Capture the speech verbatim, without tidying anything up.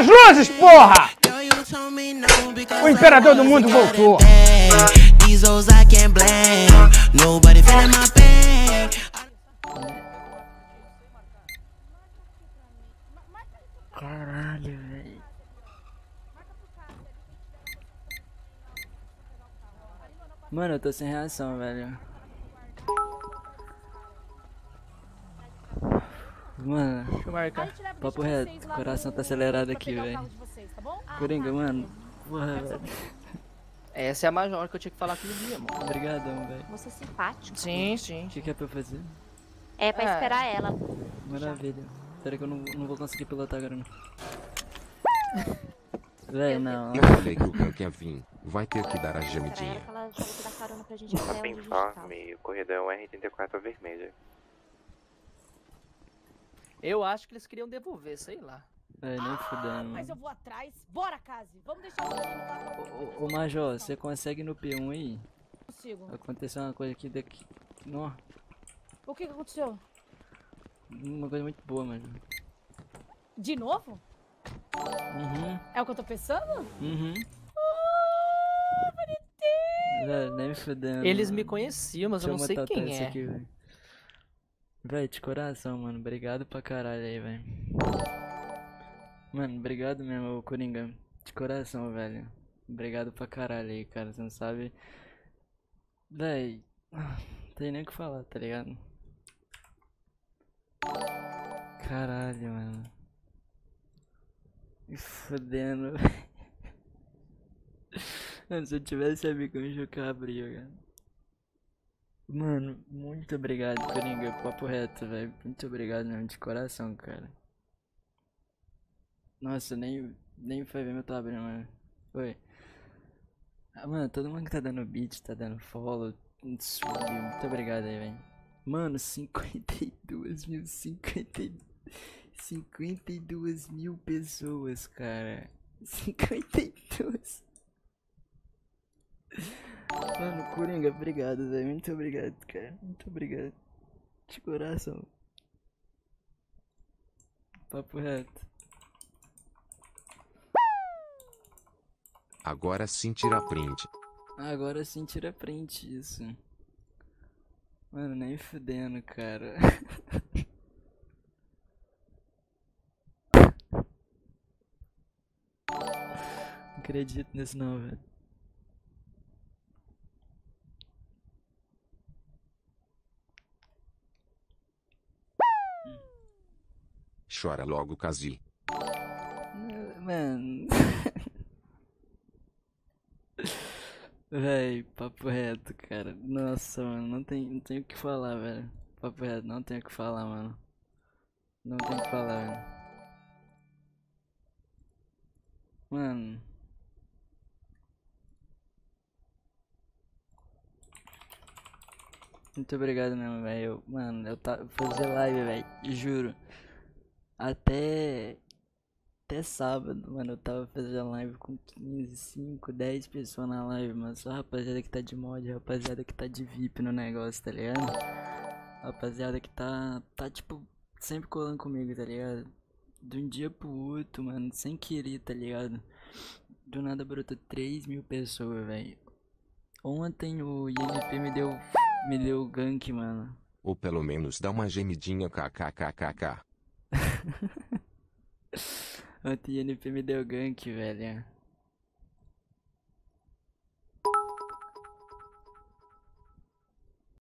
as luzes, porra! O imperador do mundo voltou. Caralho, velho. Mano, eu tô sem reação, velho. Mano, papo reto, o coração tá acelerado aqui, velho. Coringa, mano. Porra, velho. Essa é a maior que eu tinha que falar aquele dia, mano. Obrigadão, velho. Você é simpático. Sim, sim. O que, que é pra eu fazer? É pra é. esperar ela. Maravilha. Será que eu não, não vou conseguir pilotar agora, não? Velho, não. Eu falei que o Khan quer vir. Vai ter que dar a gemidinha. Tá bem informe. O corredor R oitenta e quatro vermelho. Eu acho que eles queriam devolver, sei lá. É, nem fudendo. Mas eu vou atrás. Bora, Kazi. Vamos deixar o... Ô, ô, Major, você consegue no P um aí? Consigo. Aconteceu uma coisa aqui daqui... Não. O que que aconteceu? Uma coisa muito boa, Major. De novo? Uhum. É o que eu tô pensando? Uhum. Oh, bonitinho. Velho, nem fudendo. Eles mano. me conheciam, mas Deixa eu não sei quem é. Aqui, véio. Véi, de coração, mano. Obrigado pra caralho aí, velho. Mano, obrigado mesmo, Coringa. De coração, velho. Obrigado pra caralho aí, cara. Você não sabe... Véi... Não tem nem o que falar, tá ligado? Caralho, mano. Me fodendo, velho. Se eu tivesse amigo, eu ia jogar briga, cara. Mano, muito obrigado, Coringa, papo reto, velho. Muito obrigado mesmo, de coração, cara. Nossa, nem, nem foi ver meu tab, né, mano? Foi. Ah, mano, todo mundo que tá dando beat, tá dando follow. Muito obrigado aí, velho. Mano, cinquenta e duas mil, cinquenta e duas mil pessoas, cara. cinquenta e duas. Mano, Coringa, obrigado, velho. Muito obrigado, cara. Muito obrigado. De coração. Papo reto. Agora sim tira print. Agora sim tira print, isso. Mano, nem fudendo, cara. Não acredito nisso não, velho. Chora logo, Kazi. Mano. Véi, papo reto, cara. Nossa, mano, não tem, não tem o que falar, velho. Papo reto, não tem o que falar, mano. Não tem o que falar, velho. Mano. Muito obrigado mesmo, velho. Mano, eu tava fazendo live, velho. Juro. Até... Até sábado, mano, eu tava fazendo live com quinze, cinco, dez pessoas na live, mano. Só rapaziada que tá de mod, rapaziada que tá de V I P no negócio, tá ligado? Rapaziada que tá, tá tipo, sempre colando comigo, tá ligado? De um dia pro outro, mano, sem querer, tá ligado? Do nada brotou três mil pessoas, velho. Ontem o U N P me deu, me deu gank, mano. Ou pelo menos dá uma gemidinha, kkkkk. Ontem o N P me deu gank, velho.